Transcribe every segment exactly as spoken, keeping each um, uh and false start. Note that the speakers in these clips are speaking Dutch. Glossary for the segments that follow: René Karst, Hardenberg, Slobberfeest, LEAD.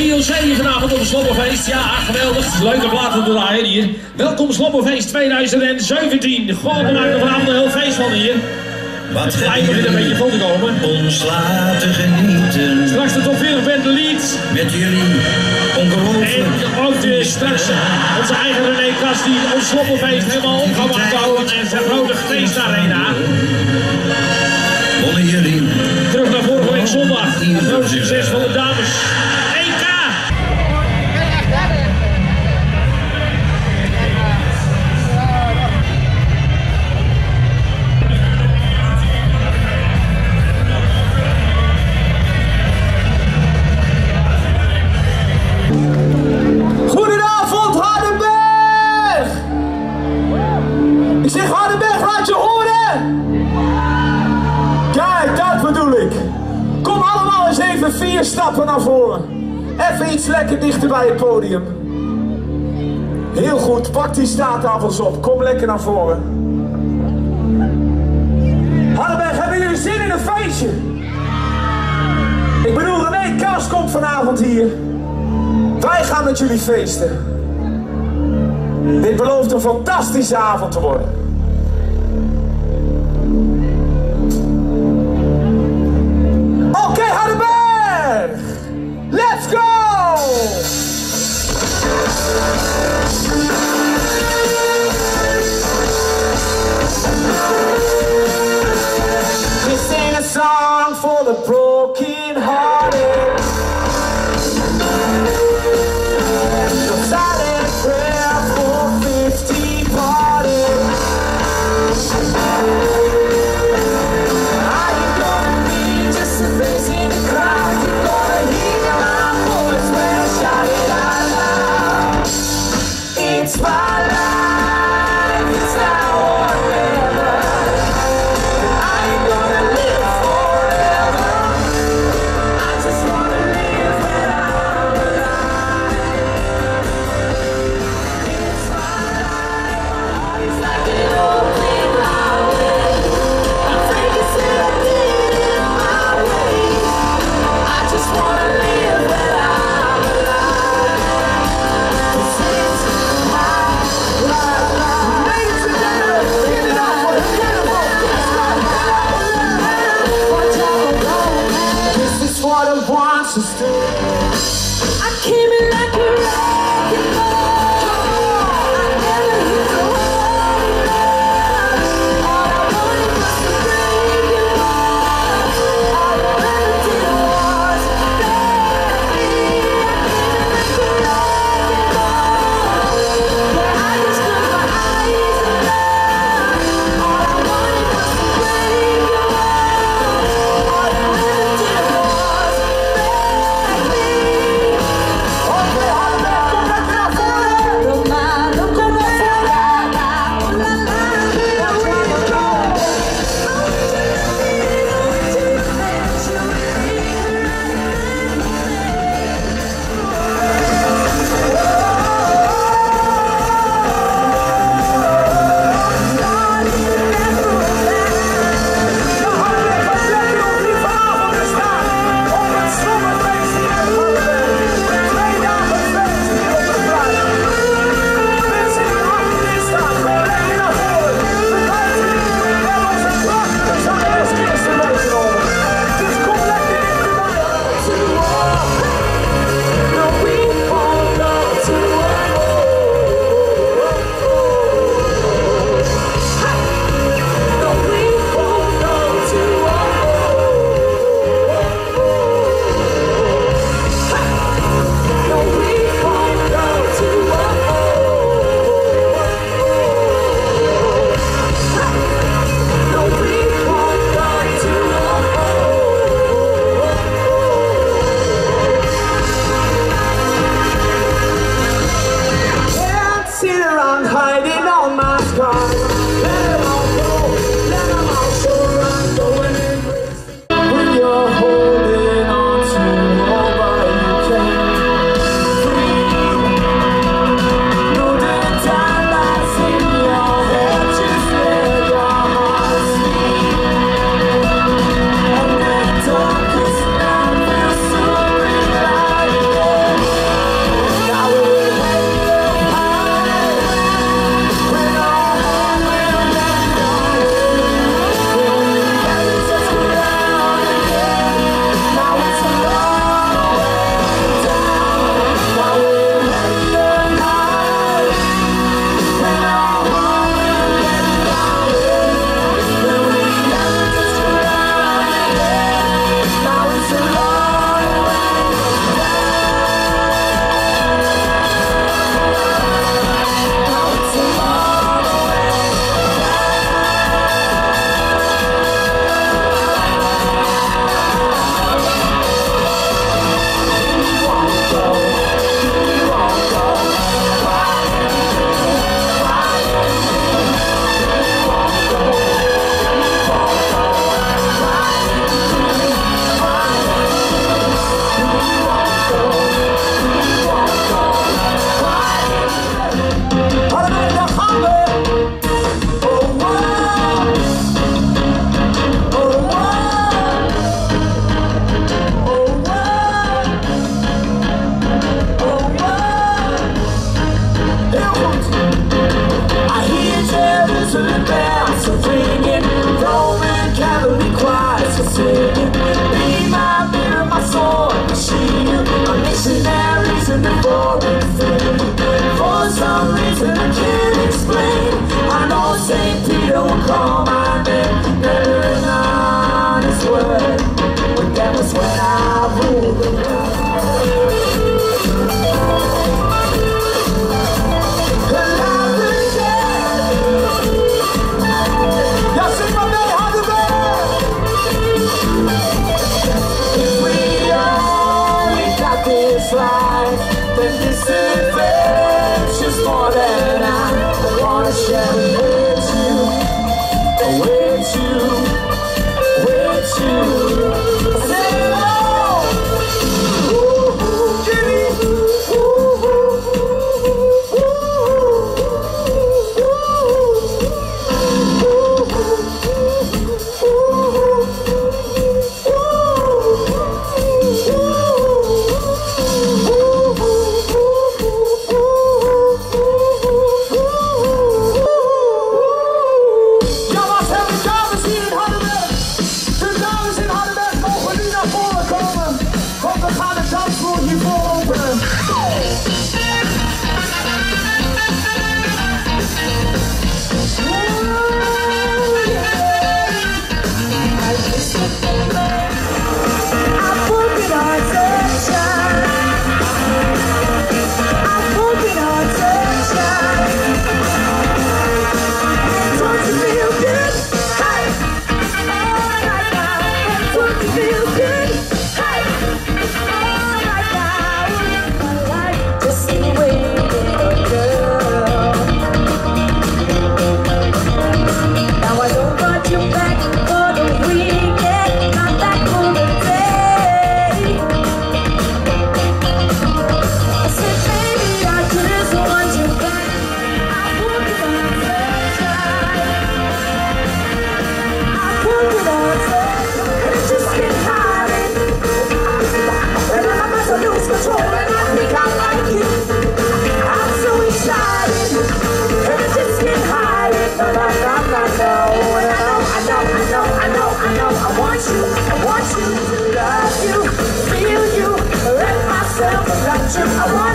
B O C hier vanavond op het Slobberfeest. Ja, geweldig. Leuke platen te draaien hier. Welkom Slobberfeest twintig zeventien. Goh, we maken er vanavond een heel feest van hier. Wat gelijk begint een beetje vol te komen. Ons laten genieten. Straks de top veertig band LEAD. Met jullie ongelooflijk. En ook de, straks onze eigen René Karst die ons Slobberfeest helemaal op gaat bouwen. En zijn grote feest arena. Onder jullie. Terug naar vorige week zondag. Een groot succes van de dames. Ik zeg Hardenberg, laat je horen! Kijk, dat bedoel ik. Kom allemaal eens even vier stappen naar voren. Even iets lekker dichter bij het podium. Heel goed, pak die staattafels op. Kom lekker naar voren. Hardenberg, hebben jullie zin in een feestje? Ik bedoel, René Karst komt vanavond hier. Wij gaan met jullie feesten. Dit belooft een fantastische avond te worden.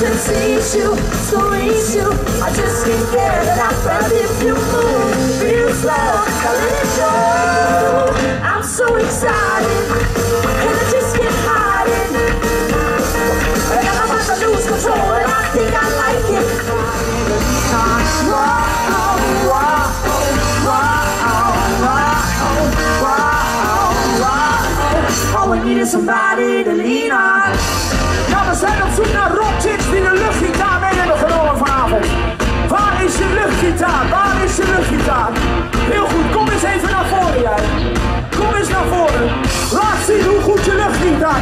to tease you, so ease you. I just can't care that I found if you move. Feel slow, I let it go. I'm so excited, and I just can't hide it. And I'm about to lose control, and I think I like it. Whoa, whoa, all we need is somebody to lean on. Ja, we zijn op zoek naar rockchicks die de luchtgitaar mee hebben genomen vanavond. Waar is je luchtgitaar? Waar is je luchtgitaar? Heel goed, kom eens even naar voren jij. Kom eens naar voren. Laat zien hoe goed je luchtgitaar